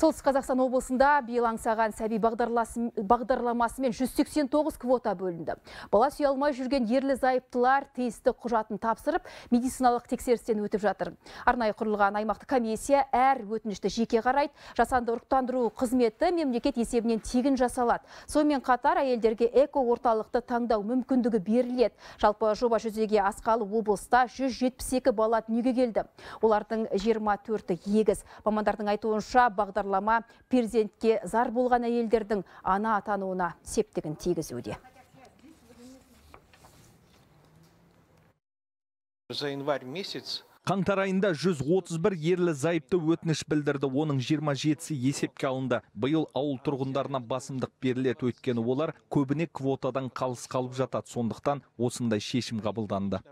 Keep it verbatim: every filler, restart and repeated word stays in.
Солтүстік Қазақстан облысында биыл Аңсаған сәби бағдарламасымен жүз сексен тоғыз квота бөлінді. Бала сүйе алмай жүрген ерлі зайыптылар тиісті құжатын тапсырып, медициналық тексерістен өтіп жатыр. Арнайы құрылған аймақтық комиссия әр өтінішті жеке қарайды, жасанды ұрықтандыру қызметі мемлекет есебінен тегін жасалады. Сонымен қатар әйелдерге эко-орталықты таңдау мүмкіндігі беріледі. Жалпы жоба жүзеге асқалы облыста жүз жетпіс екі бала дүниеге келді. Олардың жиырма төрті егіз. Мамандардың айтуынша бағдарлама перзентке зар болған әйелдердің ана атануына септігін тигізуде. За январь месяц қаңтар айында жүз отыз бір ерлі зайыпты өтініш білдірді, оның жиырма жетісі есепке алынды. Биыл ауыл тұрғындарына басымдық беріледі, өйткені олар көбіне квотадан қалыс қалып жатады, сондықтан осындай шешім қабылданды.